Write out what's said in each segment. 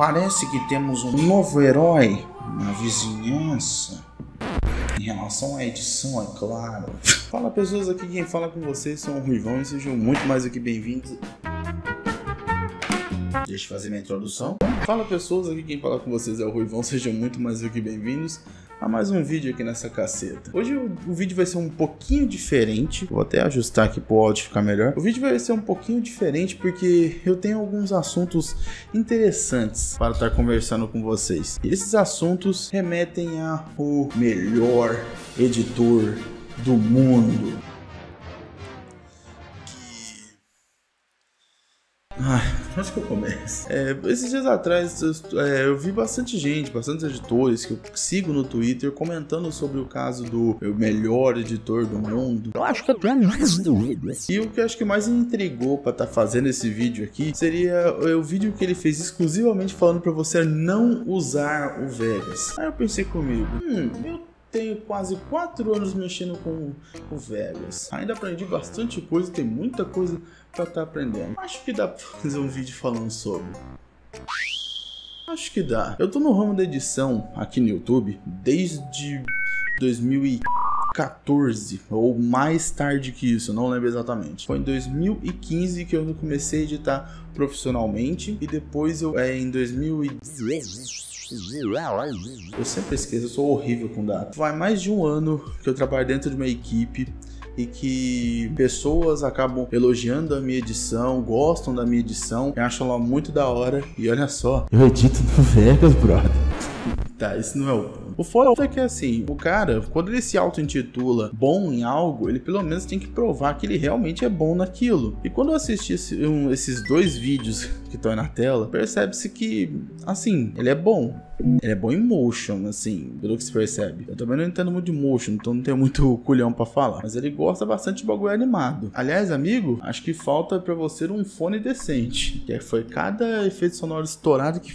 Parece que temos um novo herói na vizinhança. Em relação à edição, é claro. Fala pessoas, aqui quem fala com vocês são o Ruivão e sejam muito mais do que bem-vindos. Deixa eu fazer minha introdução. Fala pessoas, aqui quem fala com vocês é o Ruivão, sejam muito mais do que bem-vindos a mais um vídeo aqui nessa caceta. Hoje o vídeo vai ser um pouquinho diferente. Vou até ajustar aqui pro áudio ficar melhor. O vídeo vai ser um pouquinho diferente porque eu tenho alguns assuntos interessantes para estar conversando com vocês. Esses assuntos remetem ao melhor editor do mundo. Acho que eu começo. Esses dias atrás eu vi bastante gente, bastantes editores que eu sigo no Twitter comentando sobre o caso do melhor editor do mundo. Eu acho que eu tenho mais dúvidas. E o que eu acho que mais me intrigou pra estar fazendo esse vídeo aqui seria o vídeo que ele fez exclusivamente falando pra você não usar o Vegas. Aí eu pensei comigo, tenho quase 4 anos mexendo com o Vegas. Ainda aprendi bastante coisa, tem muita coisa pra estar aprendendo. Acho que dá pra fazer um vídeo falando sobre. Acho que dá. Eu tô no ramo da edição aqui no YouTube desde 2014 ou mais tarde que isso, não lembro exatamente. Foi em 2015 que eu comecei a editar profissionalmente e depois eu em 2016. Eu sempre esqueço, eu sou horrível com data. Faz mais de um ano que eu trabalho dentro de uma equipe e que pessoas acabam elogiando a minha edição, gostam da minha edição, acham ela muito da hora. E olha só, eu edito no Vegas, brother. Tá, isso não é o ponto. O foda é que assim, o cara, quando ele se auto-intitula bom em algo, ele pelo menos tem que provar que ele realmente é bom naquilo. E quando eu assisti esses dois vídeos que estão aí na tela, percebe-se que, assim, ele é bom. Ele é bom em motion, assim, pelo que se percebe. Eu também não entendo muito de motion, então não tenho muito culhão pra falar. Mas ele gosta bastante de bagulho animado. Aliás, amigo, acho que falta pra você um fone decente. Que foi cada efeito sonoro estourado que...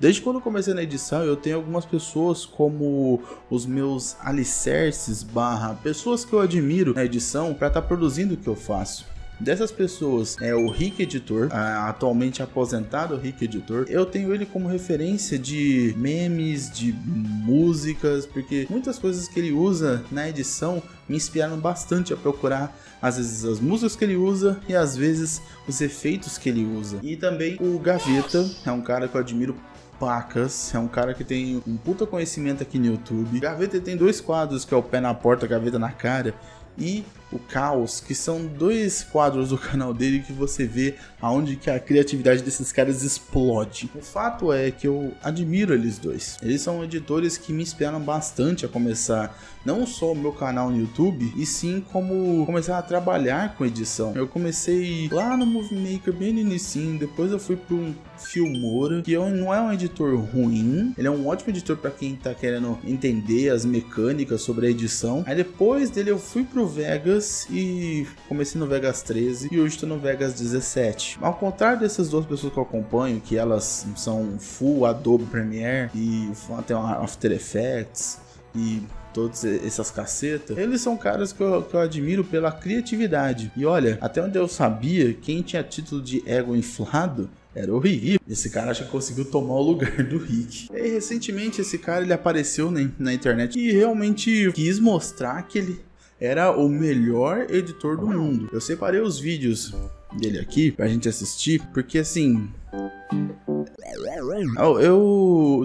Desde quando eu comecei na edição, eu tenho algumas pessoas como os meus alicerces / pessoas que eu admiro na edição pra estar produzindo o que eu faço. Dessas pessoas é o Rick Editor, atualmente aposentado Rick Editor. Eu tenho ele como referência de memes, de músicas, porque muitas coisas que ele usa na edição me inspiraram bastante a procurar, às vezes, as músicas que ele usa e, às vezes, os efeitos que ele usa. E também o Gaveta, é um cara que eu admiro pacas, é um cara que tem um puta conhecimento aqui no YouTube. Gaveta tem dois quadros, que é o Pé na Porta, Gaveta na Cara, e o Caos, que são dois quadros do canal dele que você vê aonde que a criatividade desses caras explode. O fato é que eu admiro eles dois. Eles são editores que me inspiraram bastante a começar não só o meu canal no YouTube, e sim como começar a trabalhar com edição. Eu comecei lá no Movie Maker bem no início, depois eu fui para um Filmora, que não é um editor ruim, ele é um ótimo editor para quem tá querendo entender as mecânicas sobre a edição. Aí depois dele eu fui pro Vegas e comecei no Vegas 13 e hoje estou no Vegas 17. Ao contrário dessas duas pessoas que eu acompanho, que elas são full Adobe Premiere e até After Effects e todas essas cacetas, eles são caras que eu admiro pela criatividade. E olha, até onde eu sabia, quem tinha título de ego inflado era o Rick. Esse cara acha que conseguiu tomar o lugar do Rick. E recentemente esse cara ele apareceu na internet e realmente quis mostrar que ele era o melhor editor do mundo. Eu separei os vídeos dele aqui pra gente assistir, porque assim...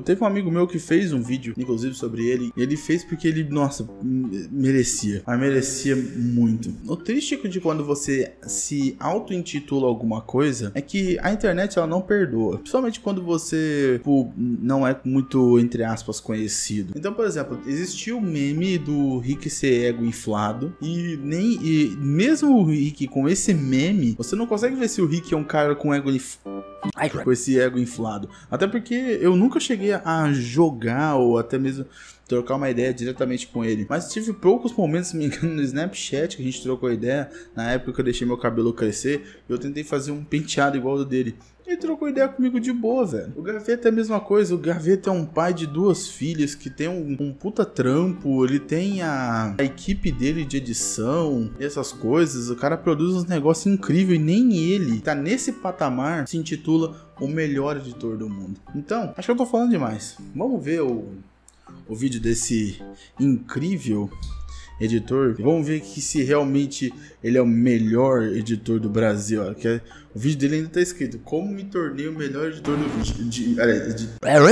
Teve um amigo meu que fez um vídeo, inclusive, sobre ele. E ele fez porque ele, nossa, merecia. Mas merecia muito. O triste de quando você se auto-intitula alguma coisa é que a internet, ela não perdoa. Principalmente quando você, tipo, não é muito, entre aspas, conhecido. Então, por exemplo, existiu o meme do Rick ser ego inflado. E mesmo o Rick com esse meme, você não consegue ver se o Rick é um cara com ego inflado. Com esse ego inflado. Até porque eu nunca cheguei a jogar ou até mesmo trocar uma ideia diretamente com ele. Mas tive poucos momentos, se me engano, no Snapchat que a gente trocou ideia. Na época que eu deixei meu cabelo crescer, eu tentei fazer um penteado igual ao dele. Ele trocou ideia comigo de boa, velho. O Gaveta é a mesma coisa. O Gaveta é um pai de duas filhas que tem um puta trampo. Ele tem a equipe dele de edição e essas coisas. O cara produz uns negócios incríveis e nem ele tá nesse patamar se intitula o melhor editor do mundo. Então, acho que eu tô falando demais. Vamos ver o vídeo desse incrível editor. Vamos ver que se realmente ele é o melhor editor do Brasil. Ó, que o vídeo dele ainda tá escrito: como me tornei o melhor editor do vídeo.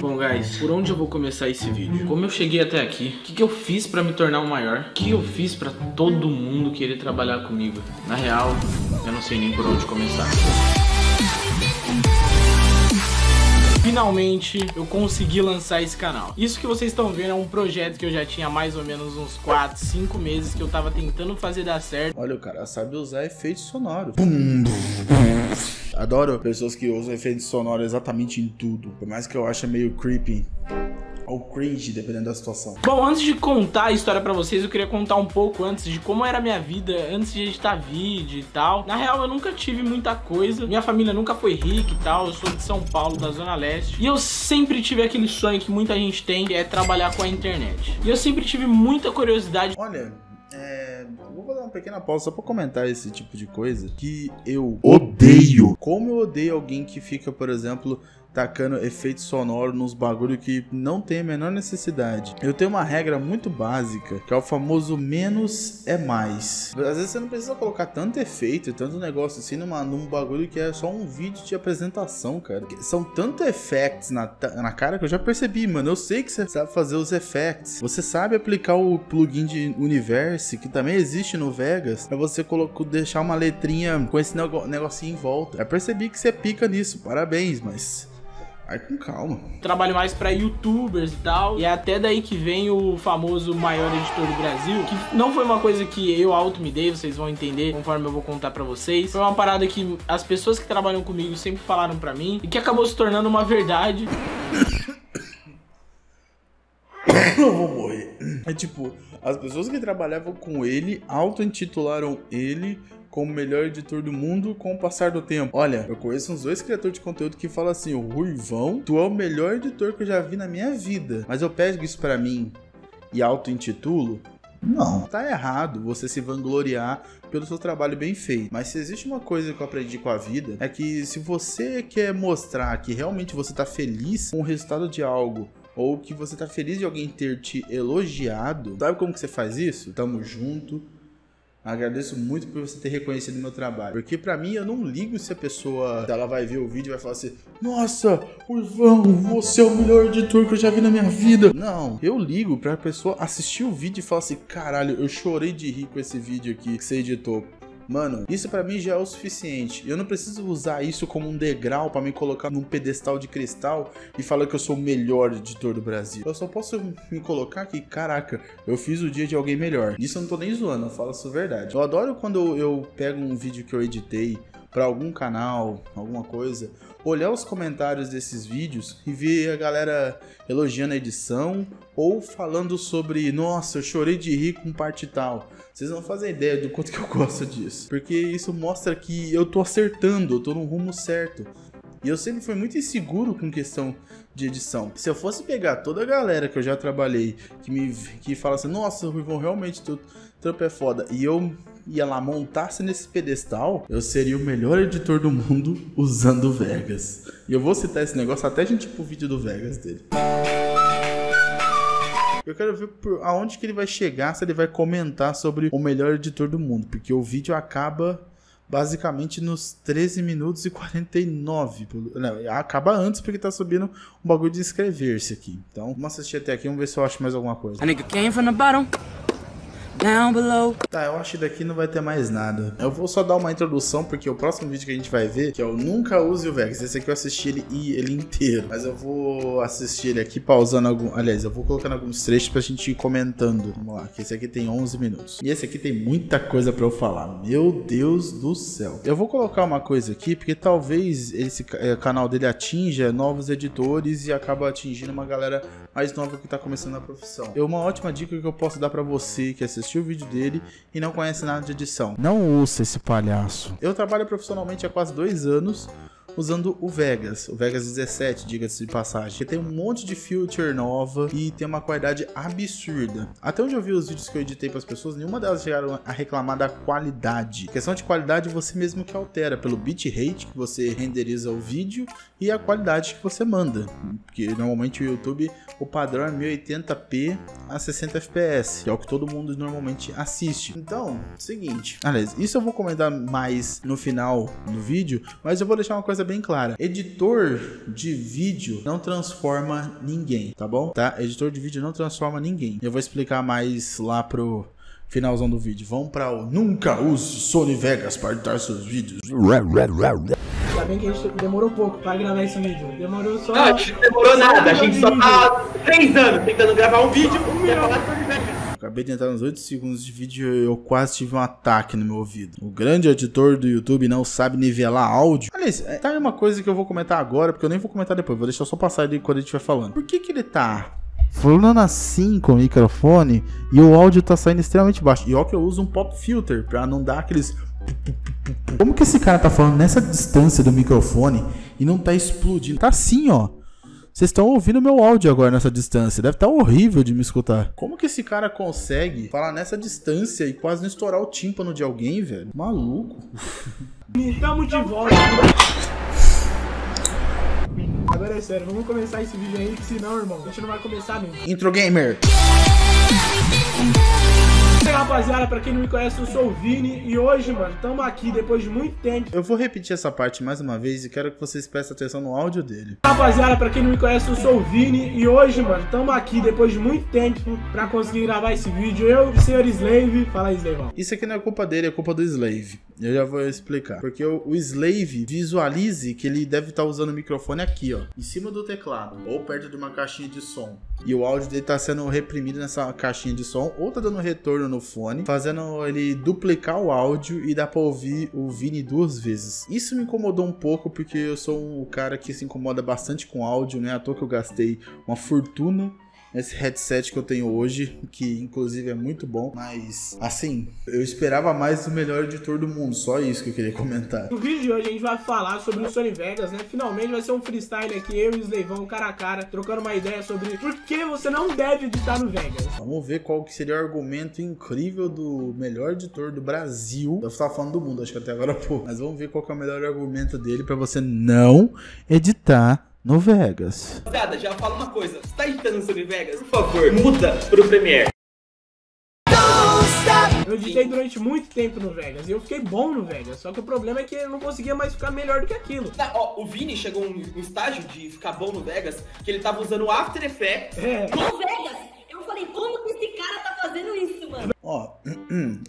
Bom, guys, por onde eu vou começar esse vídeo? Como eu cheguei até aqui? O que eu fiz pra me tornar o maior? O que eu fiz pra todo mundo querer trabalhar comigo? Na real, eu não sei nem por onde começar. Finalmente, eu consegui lançar esse canal. Isso que vocês estão vendo é um projeto que eu já tinha mais ou menos uns 4, 5 meses que eu tava tentando fazer dar certo. Olha, o cara sabe usar efeitos sonoros. Adoro pessoas que usam efeitos sonoros exatamente em tudo. Por mais que eu ache meio creepy ou cringe, dependendo da situação. Bom, antes de contar a história pra vocês, eu queria contar um pouco antes de como era a minha vida, antes de editar vídeo e tal. Na real, eu nunca tive muita coisa. Minha família nunca foi rica e tal. Eu sou de São Paulo, da Zona Leste. E eu sempre tive aquele sonho que muita gente tem, que é trabalhar com a internet. E eu sempre tive muita curiosidade. Olha, vou dar uma pequena pausa só pra comentar esse tipo de coisa que eu odeio. Como eu odeio alguém que fica, por exemplo, tacando efeito sonoro nos bagulho que não tem a menor necessidade. Eu tenho uma regra muito básica, que é o famoso menos é mais. Às vezes você não precisa colocar tanto efeito, tanto negócio assim num bagulho que é só um vídeo de apresentação, cara. São tantos effects na cara que eu já percebi, mano. Eu sei que você sabe fazer os effects. Você sabe aplicar o plugin de Universe, que também existe no Vegas, pra você deixar uma letrinha com esse negocinho em volta. Já percebi que você pica nisso, parabéns, mas vai com calma. Trabalho mais pra youtubers e tal. E é até daí que vem o famoso maior editor do Brasil. Que não foi uma coisa que eu auto me dei, vocês vão entender conforme eu vou contar pra vocês. Foi uma parada que as pessoas que trabalham comigo sempre falaram pra mim e que acabou se tornando uma verdade. Eu vou morrer. É tipo, as pessoas que trabalhavam com ele auto-intitularam ele como o melhor editor do mundo com o passar do tempo. Olha, eu conheço uns 2 criadores de conteúdo que falam assim: o Ruivão, tu é o melhor editor que eu já vi na minha vida. Mas eu pego isso pra mim e auto-intitulo? Não. Tá errado você se vangloriar pelo seu trabalho bem feito. Mas se existe uma coisa que eu aprendi com a vida, é que se você quer mostrar que realmente você tá feliz com o resultado de algo, ou que você tá feliz de alguém ter te elogiado, sabe como que você faz isso? Tamo junto. Agradeço muito por você ter reconhecido meu trabalho. Porque pra mim, eu não ligo se a pessoa, ela vai ver o vídeo e vai falar assim: nossa, Ruivão, você é o melhor editor que eu já vi na minha vida. Não, eu ligo pra pessoa assistir o vídeo e falar assim: caralho, eu chorei de rir com esse vídeo aqui que você editou. Mano, isso pra mim já é o suficiente. Eu não preciso usar isso como um degrau pra me colocar num pedestal de cristal e falar que eu sou o melhor editor do Brasil. Eu só posso me colocar aqui: caraca, eu fiz o dia de alguém melhor. Isso eu não tô nem zoando, eu falo isso verdade. Eu adoro quando eu pego um vídeo que eu editei pra algum canal, alguma coisa, olhar os comentários desses vídeos e ver a galera elogiando a edição ou falando sobre: nossa, eu chorei de rir com parte tal. Vocês não fazem ideia do quanto que eu gosto disso, porque isso mostra que eu tô acertando, eu tô no rumo certo. E eu sempre fui muito inseguro com questão de edição. Se eu fosse pegar toda a galera que eu já trabalhei, que fala assim: nossa, Ruivão, realmente teu trampo é foda, e eu ia lá montar-se nesse pedestal, eu seria o melhor editor do mundo usando o Vegas. E eu vou citar esse negócio até a gente ir pro vídeo do Vegas dele. Eu quero ver aonde que ele vai chegar, se ele vai comentar sobre o melhor editor do mundo, porque o vídeo acaba basicamente nos 13 minutos e 49. Não, acaba antes porque tá subindo um bagulho de inscrever-se aqui. Então, vamos assistir até aqui, vamos ver se eu acho mais alguma coisa. A nigga came from the bottom. down below. Tá, eu acho que daqui não vai ter mais nada. Eu vou só dar uma introdução, porque o próximo vídeo que a gente vai ver, que é o Nunca Use o Vegas. Esse aqui eu assisti ele inteiro, mas eu vou assistir ele aqui pausando algum... Aliás, eu vou colocando alguns trechos pra gente ir comentando. Vamos lá, que esse aqui tem 11 minutos. E esse aqui tem muita coisa pra eu falar. Meu Deus do céu. Eu vou colocar uma coisa aqui, porque talvez esse canal dele atinja novos editores e acaba atingindo uma galera mais nova que tá começando a profissão. É uma ótima dica que eu posso dar pra você que assistiu o vídeo dele e não conhece nada de edição. Não ouça esse palhaço. Eu trabalho profissionalmente há quase 2 anos usando o Vegas 17, diga-se de passagem, que tem um monte de feature nova e tem uma qualidade absurda. Até onde eu vi os vídeos que eu editei para as pessoas, nenhuma delas chegaram a reclamar da qualidade. A questão de qualidade você mesmo que altera pelo bitrate que você renderiza o vídeo e a qualidade que você manda, porque normalmente o YouTube, o padrão é 1080p a 60 fps, que é o que todo mundo normalmente assiste. Então, seguinte, aliás, isso eu vou comentar mais no final do vídeo, mas eu vou deixar uma coisa bem clara. Editor de vídeo não transforma ninguém, tá bom? Tá? Editor de vídeo não transforma ninguém. Eu vou explicar mais lá pro finalzão do vídeo. Vamos para o Nunca Use Sony Vegas para editar seus vídeos. Tá bem que a gente demorou pouco para gravar esse vídeo. Demorou só... Não, a gente não demorou nada. A gente só tá 3 anos tentando gravar um vídeo. Acabei de entrar nos 8 segundos de vídeo e eu quase tive um ataque no meu ouvido. O grande editor do YouTube não sabe nivelar áudio. Aliás, tá uma coisa que eu vou comentar agora, porque eu nem vou comentar depois. Vou deixar só passar ali quando a gente vai falando. Por que que ele tá falando assim com o microfone e o áudio tá saindo extremamente baixo? E ó que eu uso um pop filter pra não dar aqueles... Como que esse cara tá falando nessa distância do microfone e não tá explodindo? Tá assim, ó. Vocês estão ouvindo meu áudio agora nessa distância. Deve estar horrível de me escutar. Como que esse cara consegue falar nessa distância e quase não estourar o tímpano de alguém, velho? Maluco. Estamos de volta. Agora é sério, vamos começar esse vídeo aí, que senão, irmão, a gente não vai começar mesmo. Intro Gamer. Rapaziada, pra quem não me conhece, eu sou o Vini e hoje, mano, estamos aqui depois de muito tempo. Eu vou repetir essa parte mais uma vez e quero que vocês prestem atenção no áudio dele. Rapaziada, pra quem não me conhece, eu sou o Vini e hoje, mano, estamos aqui depois de muito tempo pra conseguir gravar esse vício. Eu, o senhor Slave, fala aí, Slayvão. Isso aqui não é culpa dele, é culpa do Slave. Eu já vou explicar. Porque o Slave, visualize que ele deve estar usando o microfone aqui, ó, em cima do teclado ou perto de uma caixinha de som. E o áudio dele tá sendo reprimido nessa caixinha de som ou tá dando retorno no fone, fazendo ele duplicar o áudio e dá pra ouvir o Vini 2 vezes. Isso me incomodou um pouco, porque eu sou um cara que se incomoda bastante com áudio, né? À toa que eu gastei uma fortuna nesse headset que eu tenho hoje, que inclusive é muito bom, mas assim, eu esperava mais do melhor editor do mundo, só isso que eu queria comentar. No vídeo de hoje a gente vai falar sobre o Sony Vegas, né? Finalmente vai ser um freestyle aqui, eu e o Slayvão, cara a cara, trocando uma ideia sobre por que você não deve editar no Vegas. Vamos ver qual que seria o argumento incrível do melhor editor do Brasil. Eu estava falando do mundo, acho que até agora pouco, mas vamos ver qual que é o melhor argumento dele pra você não editar no Vegas. Nada, já fala uma coisa. Você tá editando sobre Vegas? Por favor, muda pro Premiere. Eu editei durante muito tempo no Vegas e eu fiquei bom no Vegas, só que o problema é que eu não conseguia mais ficar melhor do que aquilo. Tá, ó, o Vini chegou a um estágio de ficar bom no Vegas, que ele tava usando o After Effects. É. No Vegas, eu falei, como que esse cara tá fazendo isso, mano? Ó,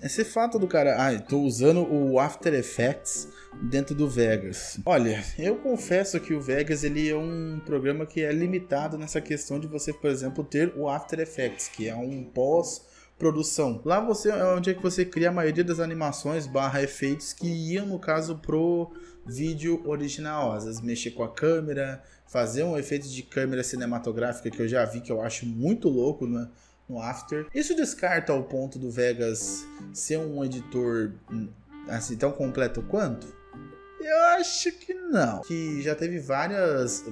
esse fato do cara, ai, tô usando o After Effects dentro do Vegas. Olha, eu confesso que o Vegas ele é um programa que é limitado nessa questão de você, por exemplo, ter o After Effects, que é um pós-produção. Lá você é onde é que você cria a maioria das animações barra efeitos que iam, no caso, pro vídeo original. Às vezes mexer com a câmera, fazer um efeito de câmera cinematográfica que eu já vi, que eu acho muito louco, né? No After. Isso descarta o ponto do Vegas ser um editor assim tão completo quanto? Eu acho que não. Que já teve vários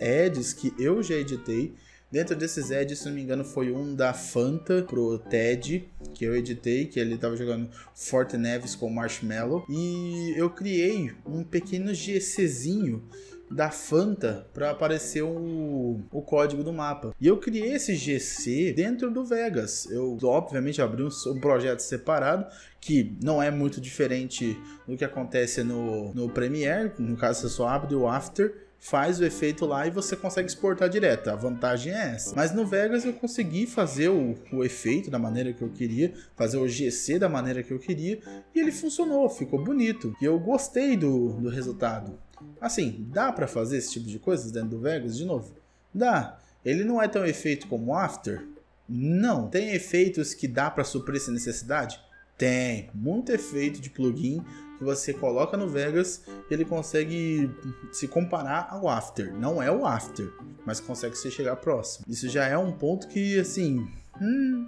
ads que eu já editei. Dentro desses ads, se não me engano, foi um da Fanta pro Ted, que eu editei, que ele tava jogando Forte Neves com Marshmallow. E eu criei um pequeno GCzinho da Fanta para aparecer o código do mapa. E eu criei esse GC dentro do Vegas. Eu, obviamente, abri um projeto separado, que não é muito diferente do que acontece no Premiere. No caso, você só abre o After faz o efeito lá e você consegue exportar direto. A vantagem é essa. Mas no Vegas eu consegui fazer o efeito da maneira que eu queria, fazer o GC da maneira que eu queria, e ele funcionou, ficou bonito. E eu gostei do resultado. Assim, dá pra fazer esse tipo de coisas dentro do Vegas? De novo, dá. Ele não é tão efeito como o After? Não. Tem efeitos que dá pra suprir essa necessidade? Tem. Muito efeito de plugin que você coloca no Vegas, ele consegue se comparar ao After. Não é o After, mas consegue se chegar próximo. Isso já é um ponto que, assim...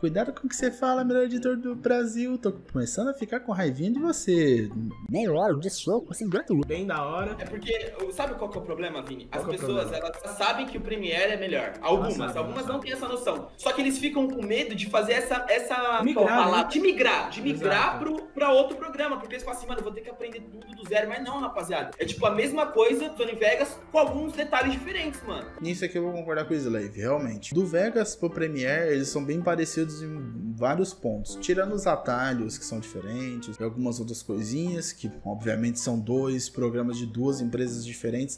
cuidado com o que você fala, melhor editor do Brasil. Tô começando a ficar com raivinha de você. Melhor, o show, assim, bem da hora. É porque, sabe qual que é o problema, Vini? As pessoas, elas sabem que o Premiere é melhor. Algumas não têm essa noção. Só que eles ficam com medo de fazer essa palavra, de migrar pra outro programa. Porque eles falam assim, mano, eu vou ter que aprender tudo do zero. Mas não, rapaziada. É tipo a mesma coisa, Sony Vegas, com alguns detalhes diferentes, mano. Nisso aqui eu vou concordar com o Slave, realmente. Do Vegas pro Premiere, eles são bem parecidos em vários pontos, tirando os atalhos que são diferentes e algumas outras coisinhas que obviamente são dois programas de duas empresas diferentes.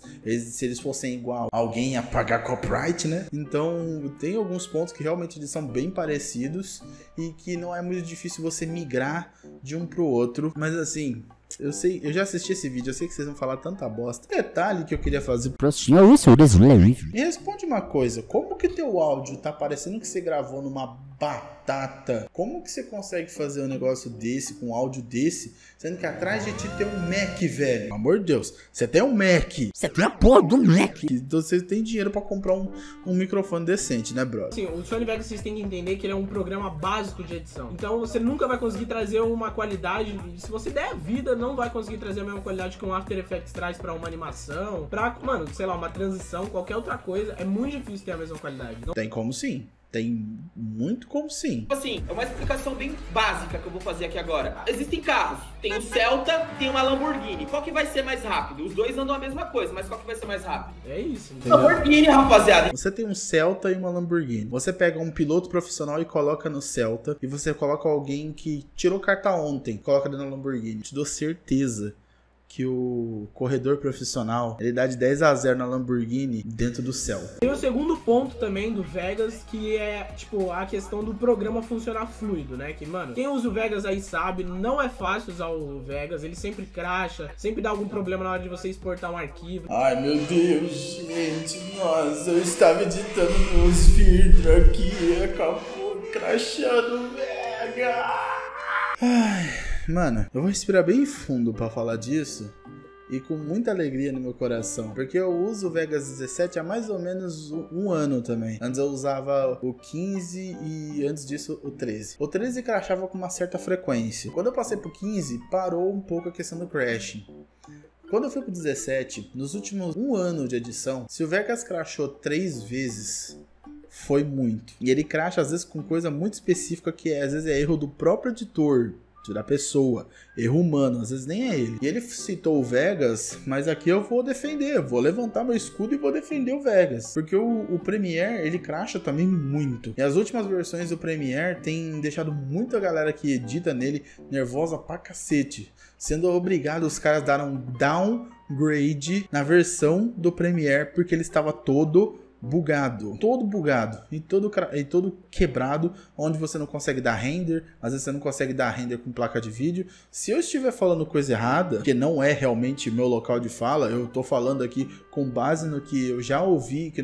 Se eles fossem igual, alguém ia pagar copyright, né? Então tem alguns pontos que realmente eles são bem parecidos e que não é muito difícil você migrar de um pro outro. Mas assim, eu sei, eu já assisti esse vídeo, eu sei que vocês vão falar tanta bosta. Detalhe que eu queria fazer. Me responde uma coisa, como que teu áudio tá parecendo que você gravou numa batata? Como que você consegue fazer um negócio desse, com um áudio desse, sendo que atrás de ti tem um Mac, velho? Pelo amor de Deus, você tem um Mac. Você tem a porra do Mac. Então você tem dinheiro pra comprar um microfone decente, né, brother? Sim, o Sony Vegas vocês têm que entender que ele é um programa básico de edição. Então você nunca vai conseguir trazer uma qualidade, se você der a vida, não vai conseguir trazer a mesma qualidade que um After Effects traz pra uma animação, pra, mano, sei lá, uma transição, qualquer outra coisa. É muito difícil ter a mesma qualidade. Não... Tem como sim. Tem muito como sim. Assim, é uma explicação bem básica que eu vou fazer aqui agora. Existem carros. Tem um Celta, tem uma Lamborghini. Qual que vai ser mais rápido? Os dois andam a mesma coisa, mas qual que vai ser mais rápido? É isso. Entendeu? Lamborghini, rapaziada. Você tem um Celta e uma Lamborghini. Você pega um piloto profissional e coloca no Celta. E você coloca alguém que tirou carta ontem, coloca dentro da Lamborghini. Te dou certeza que o corredor profissional, ele dá de 10-0 na Lamborghini dentro do céu. Tem o segundo ponto também do Vegas, que é, tipo, a questão do programa funcionar fluido, né? Que, mano, quem usa o Vegas aí sabe, não é fácil usar o Vegas, ele sempre crasha, sempre dá algum problema na hora de você exportar um arquivo. Ai, meu Deus, gente, nossa, eu estava editando meus filtros aqui e acabou crashando o Vegas. Ai... Mano, eu vou respirar bem fundo pra falar disso e com muita alegria no meu coração, porque eu uso o Vegas 17 há mais ou menos um ano também. Antes eu usava o 15 e antes disso o 13. O 13 crashava com uma certa frequência. Quando eu passei pro 15, parou um pouco a questão do crashing. Quando eu fui pro 17, nos últimos um ano de edição, se o Vegas crashou 3 vezes... foi muito. E ele crasha às vezes com coisa muito específica que é, às vezes é erro do próprio editor, da pessoa, erro humano, às vezes nem é ele. E ele citou o Vegas, mas aqui eu vou defender, vou levantar meu escudo e vou defender o Vegas, porque o Premiere, ele crasha também muito. E as últimas versões do Premiere tem deixado muita galera que edita nele nervosa pra cacete, sendo obrigado os caras a dar um downgrade na versão do Premiere, porque ele estava todo bugado e todo quebrado, onde você não consegue dar render, às vezes você não consegue dar render com placa de vídeo. Se eu estiver falando coisa errada, que não é realmente meu local de fala, eu tô falando aqui com base no que eu já ouvi, que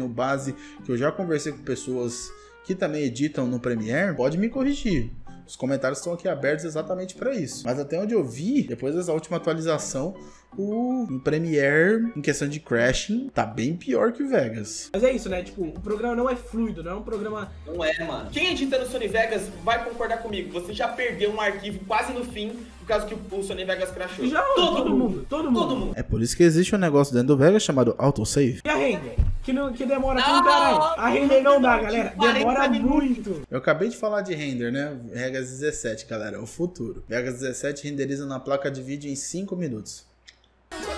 eu já conversei com pessoas que também editam no Premiere, pode me corrigir. Os comentários estão aqui abertos exatamente para isso. Mas até onde eu vi, depois dessa última atualização, o Premiere, em questão de crashing, tá bem pior que o Vegas. Mas é isso, né? Tipo, o programa não é fluido, não é um programa... Não é, mano. Quem edita no Sony Vegas vai concordar comigo. Você já perdeu um arquivo quase no fim, por causa que o Sony Vegas crashou. Já, todo mundo. É por isso que existe um negócio dentro do Vegas chamado autosave. E a render? Que demora tudo, caralho. A render não dá, galera. Demora muito. Eu acabei de falar de render, né? Vegas 17, galera. É o futuro. Vegas 17 renderiza na placa de vídeo em 5 minutos.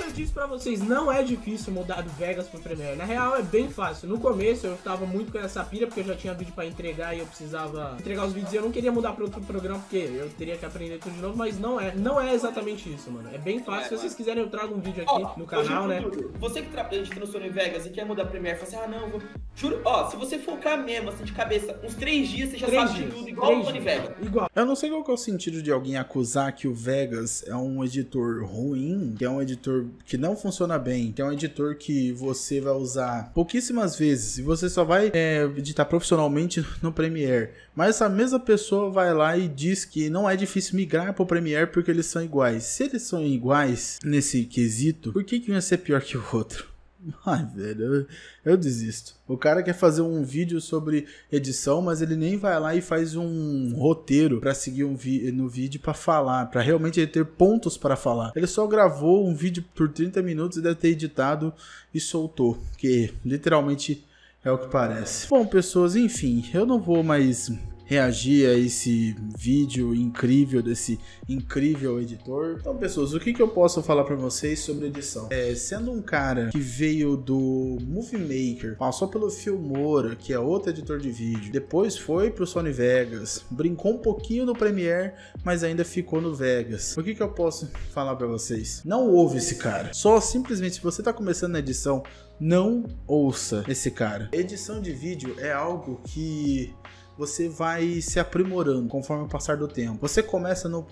eu disse pra vocês, não é difícil mudar do Vegas pro Premiere. Na real, é bem fácil. No começo, eu tava muito com essa pira, porque eu já tinha vídeo pra entregar e eu precisava entregar os vídeos e eu não queria mudar pra outro programa, porque eu teria que aprender tudo de novo, mas não é exatamente isso, mano. É bem fácil. Se vocês quiserem, eu trago um vídeo aqui no canal, né? Você que entra no Sony Vegas e quer mudar pro Premiere, fala assim, ah, não, vou... Juro, ó, se você focar mesmo, assim, de cabeça, uns 3 dias, você já sabe de tudo, igual o Sony Vegas. Igual. Eu não sei qual que é o sentido de alguém acusar que o Vegas é um editor ruim, que é um editor que não funciona bem, que é um editor que você vai usar pouquíssimas vezes e você só vai editar profissionalmente no Premiere. Mas essa mesma pessoa vai lá e diz que não é difícil migrar pro Premiere porque eles são iguais. Se eles são iguais nesse quesito, por que que um ia ser pior que o outro? Ai, velho, eu desisto. O cara quer fazer um vídeo sobre edição, mas ele nem vai lá e faz um roteiro pra seguir no vídeo pra falar, pra realmente ele ter pontos pra falar. Ele só gravou um vídeo por 30 minutos e deve ter editado e soltou, que literalmente é o que parece. Bom, pessoas, enfim, eu não vou mais reagir a esse vídeo incrível desse incrível editor. Então, pessoas, o que que eu posso falar para vocês sobre edição? Sendo um cara que veio do Movie Maker, passou pelo Filmora, que é outro editor de vídeo, depois foi pro Sony Vegas, brincou um pouquinho no Premiere, mas ainda ficou no Vegas. O que que eu posso falar para vocês? Não ouve esse cara. Só simplesmente, se você tá começando na edição, não ouça esse cara. Edição de vídeo é algo que você vai se aprimorando conforme o passar do tempo. Você começa no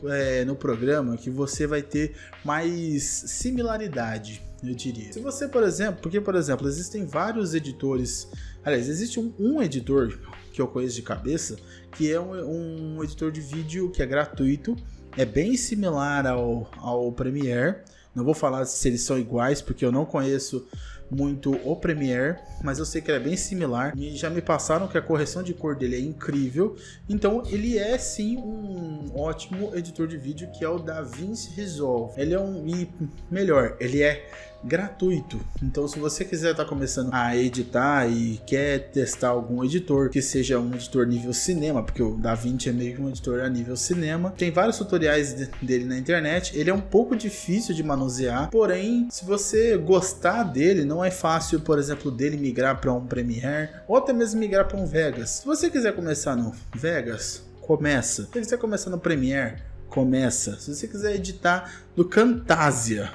programa que você vai ter mais similaridade, eu diria. Se você, por exemplo, porque, por exemplo, existem vários editores, aliás, existe um editor que eu conheço de cabeça, que é um editor de vídeo que é gratuito, é bem similar ao Premiere. Não vou falar se eles são iguais, porque eu não conheço muito o Premiere, mas eu sei que ele é bem similar e já me passaram que a correção de cor dele é incrível. Então ele é sim um ótimo editor de vídeo, que é o DaVinci Resolve. Ele é e melhor, ele é gratuito. Então, se você quiser estar começando a editar e quer testar algum editor que seja um editor nível cinema, porque o DaVinci é meio que um editor a nível cinema, tem vários tutoriais dele na internet. Ele é um pouco difícil de manusear, porém, se você gostar dele, não é fácil, por exemplo, dele migrar para um Premiere ou até mesmo migrar para um Vegas. Se você quiser começar no Vegas, começa. Se você quiser começar no Premiere, começa. Se você quiser editar no Camtasia,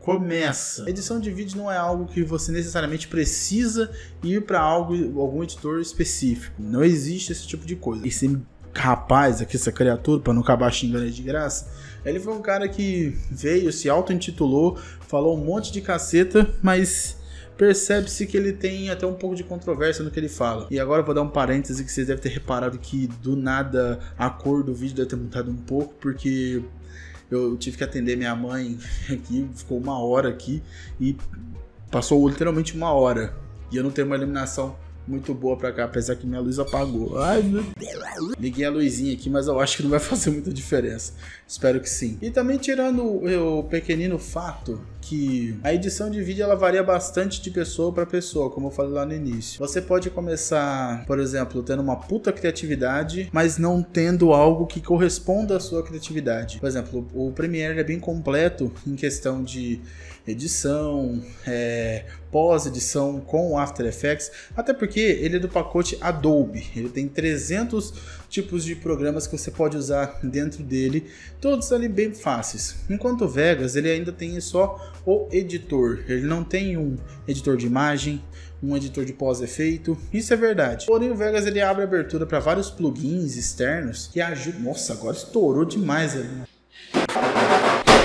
começa. Edição de vídeo não é algo que você necessariamente precisa ir para algum editor específico. Não existe esse tipo de coisa. Esse rapaz aqui, essa criatura, para não acabar xingando ele de graça, ele foi um cara que veio, se auto-intitulou, falou um monte de caceta, mas percebe-se que ele tem até um pouco de controvérsia no que ele fala. E agora eu vou dar um parêntese que vocês devem ter reparado que do nada a cor do vídeo deve ter mudado um pouco, porque eu tive que atender minha mãe aqui, ficou 1 hora aqui e passou literalmente 1 hora. E eu não tenho uma iluminação muito boa pra cá, apesar que minha luz apagou. Ai, meu Deus. Liguei a luzinha aqui, mas eu acho que não vai fazer muita diferença. Espero que sim. E também tirando o pequenino fato que a edição de vídeo ela varia bastante de pessoa para pessoa, como eu falei lá no início. Você pode começar, por exemplo, tendo uma puta criatividade, mas não tendo algo que corresponda à sua criatividade. Por exemplo, o Premiere é bem completo em questão de edição, pós-edição com After Effects, até porque ele é do pacote Adobe. Ele tem 300 tipos de programas que você pode usar dentro dele, todos ali bem fáceis. Enquanto o Vegas, ele ainda tem só o editor, ele não tem um editor de imagem, um editor de pós-efeito, isso é verdade. Porém, o Vegas ele abre abertura para vários plugins externos que ajudam. Nossa, agora estourou demais ali.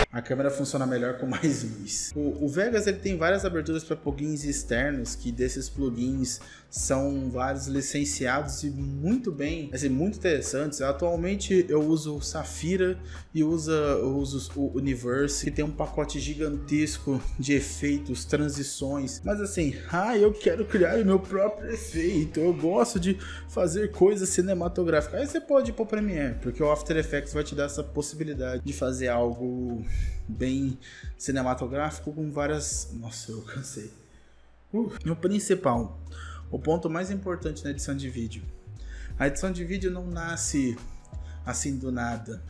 A câmera funciona melhor com mais luz. O Vegas ele tem várias aberturas para plugins externos, que desses plugins são vários licenciados e muito bem, assim, muito interessantes. Atualmente eu uso o Sapphire e eu uso o Universe, que tem um pacote gigantesco de efeitos, transições. Mas assim, eu quero criar o meu próprio efeito, eu gosto de fazer coisas cinematográficas. Aí você pode ir para o Premiere, porque o After Effects vai te dar essa possibilidade de fazer algo bem cinematográfico com várias... Nossa, eu cansei. O principal, o ponto mais importante na edição de vídeo. A edição de vídeo não nasce assim do nada.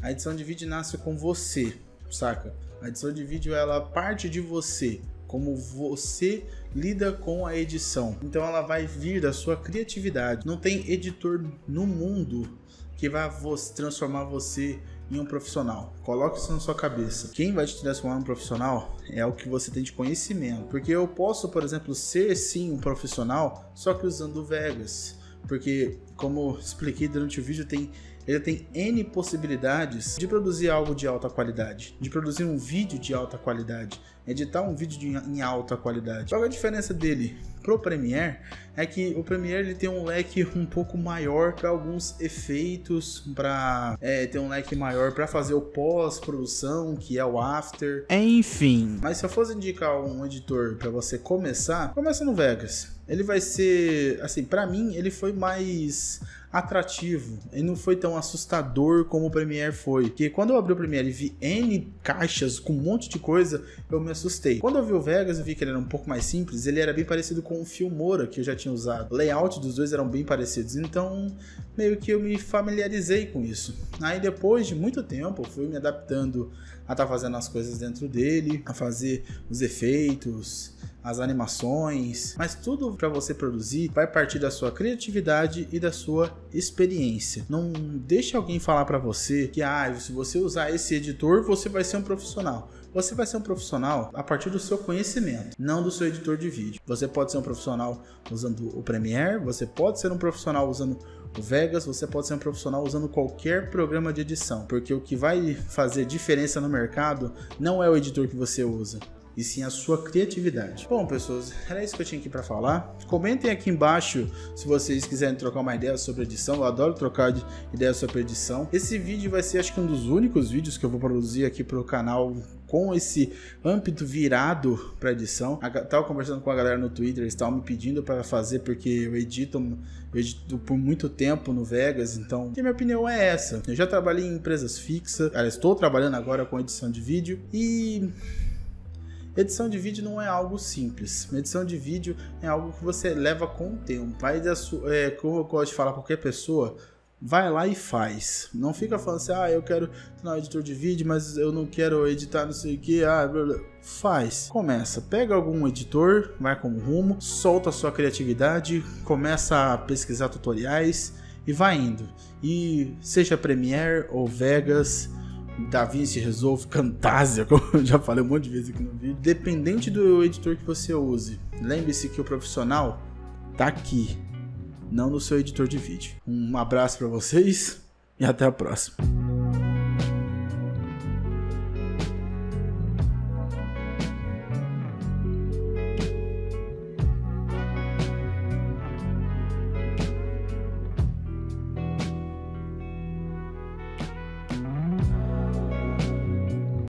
A edição de vídeo nasce com você, saca? A edição de vídeo, ela parte de você, como você lida com a edição. Então ela vai vir da sua criatividade. Não tem editor no mundo que vai transformar você em um profissional. Coloque isso na sua cabeça. Quem vai te transformar em um profissional é o que você tem de conhecimento. Porque eu posso, por exemplo, ser sim um profissional, só que usando o Vegas. Porque, como eu expliquei durante o vídeo, ele tem N possibilidades de produzir algo de alta qualidade, de produzir um vídeo de alta qualidade, editar um vídeo em alta qualidade. Qual a diferença dele pro Premiere? É que o Premiere ele tem um leque um pouco maior para alguns efeitos, tem um leque maior para fazer o pós-produção, que é o after. Enfim. Mas se eu fosse indicar um editor para você começar, começa no Vegas. Ele vai ser, assim, para mim ele foi mais atrativo, ele não foi tão assustador como o Premiere foi, porque quando eu abri o Premiere e vi N caixas com um monte de coisa, eu me assustei. Quando eu vi o Vegas, eu vi que ele era um pouco mais simples, ele era bem parecido com o Filmora, que eu já tinha usado. O layout dos dois eram bem parecidos, então meio que eu me familiarizei com isso. Aí depois de muito tempo, eu fui me adaptando a estar fazendo as coisas dentro dele, a fazer os efeitos, as animações, mas tudo para você produzir vai partir da sua criatividade e da sua experiência. Não deixe alguém falar para você que se você usar esse editor, você vai ser um profissional. Você vai ser um profissional a partir do seu conhecimento, não do seu editor de vídeo. Você pode ser um profissional usando o Premiere, você pode ser um profissional usando o Vegas, você pode ser um profissional usando qualquer programa de edição, porque o que vai fazer diferença no mercado não é o editor que você usa, e sim a sua criatividade. Bom, pessoas, era isso que eu tinha aqui para falar. Comentem aqui embaixo se vocês quiserem trocar uma ideia sobre edição. Eu adoro trocar ideias sobre edição. Esse vídeo vai ser, acho que, um dos únicos vídeos que eu vou produzir aqui para o canal com esse âmbito virado para edição. Estava conversando com a galera no Twitter, eles estavam me pedindo para fazer, porque eu edito por muito tempo no Vegas, então a minha opinião é essa. Eu já trabalhei em empresas fixas, estou trabalhando agora com edição de vídeo e... edição de vídeo não é algo simples. Edição de vídeo é algo que você leva com o tempo. Como eu gosto de falar para qualquer pessoa, vai lá e faz. Não fica falando assim, eu quero tornar editor de vídeo, mas eu não quero editar não sei o que, blá blá. Faz. Começa. Pega algum editor, vai com rumo, solta a sua criatividade, começa a pesquisar tutoriais e vai indo. E seja Premiere ou Vegas, DaVinci Resolve, Camtasia, como eu já falei um monte de vezes aqui no vídeo. Dependente do editor que você use, lembre-se que o profissional tá aqui, não no seu editor de vídeo. Um abraço para vocês e até a próxima.